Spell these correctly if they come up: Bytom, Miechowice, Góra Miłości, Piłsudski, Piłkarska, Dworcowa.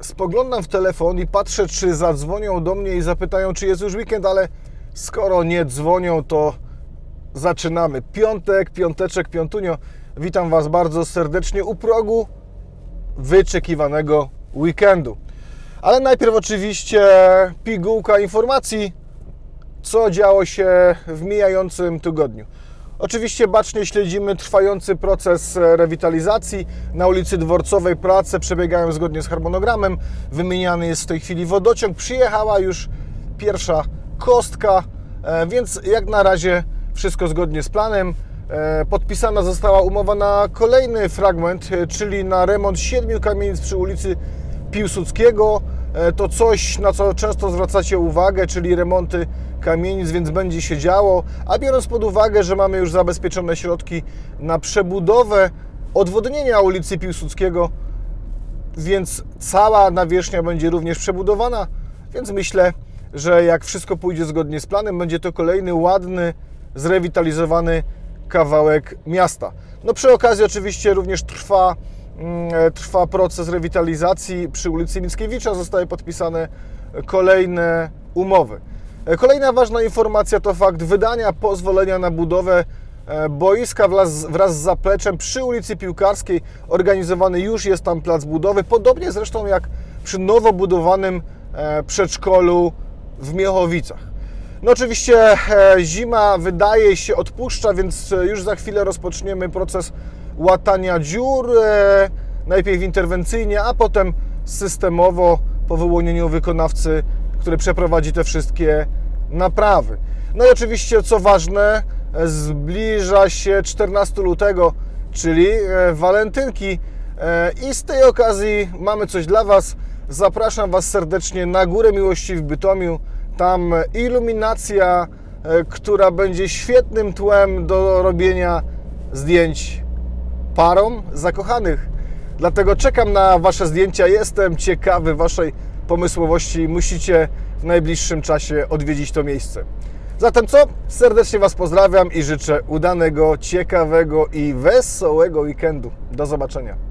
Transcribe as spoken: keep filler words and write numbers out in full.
spoglądam w telefon i patrzę, czy zadzwonią do mnie i zapytają, czy jest już weekend, ale skoro nie dzwonią, to zaczynamy. Piątek, piąteczek, piątunio. Witam Was bardzo serdecznie u progu wyczekiwanego weekendu. Ale najpierw oczywiście pigułka informacji, co działo się w mijającym tygodniu. Oczywiście bacznie śledzimy trwający proces rewitalizacji. Na ulicy Dworcowej prace przebiegają zgodnie z harmonogramem. Wymieniany jest w tej chwili wodociąg. Przyjechała już pierwsza kostka, więc jak na razie wszystko zgodnie z planem. Podpisana została umowa na kolejny fragment, czyli na remont siedmiu kamienic przy ulicy Piłsudskiego. To coś, na co często zwracacie uwagę, czyli remonty kamienic, więc będzie się działo. A biorąc pod uwagę, że mamy już zabezpieczone środki na przebudowę odwodnienia ulicy Piłsudskiego, więc cała nawierzchnia będzie również przebudowana, więc myślę, że jak wszystko pójdzie zgodnie z planem, będzie to kolejny ładny, zrewitalizowany kawałek miasta. No przy okazji oczywiście również trwa Trwa proces rewitalizacji przy ulicy Mickiewicza, zostały podpisane kolejne umowy. Kolejna ważna informacja to fakt wydania pozwolenia na budowę boiska wraz, wraz z zapleczem przy ulicy Piłkarskiej. Organizowany już jest tam plac budowy, podobnie zresztą jak przy nowo budowanym przedszkolu w Miechowicach. No oczywiście zima wydaje się odpuszcza, więc już za chwilę rozpoczniemy proces łatania dziur, e, najpierw interwencyjnie, a potem systemowo po wyłonieniu wykonawcy, który przeprowadzi te wszystkie naprawy. No i oczywiście, co ważne, e, zbliża się czternastego lutego, czyli e, walentynki e, i z tej okazji mamy coś dla Was. Zapraszam Was serdecznie na Górę Miłości w Bytomiu. Tam iluminacja, e, która będzie świetnym tłem do robienia zdjęć parom zakochanych. Dlatego czekam na Wasze zdjęcia. Jestem ciekawy Waszej pomysłowości. Musicie w najbliższym czasie odwiedzić to miejsce. Zatem co? Serdecznie Was pozdrawiam i życzę udanego, ciekawego i wesołego weekendu. Do zobaczenia.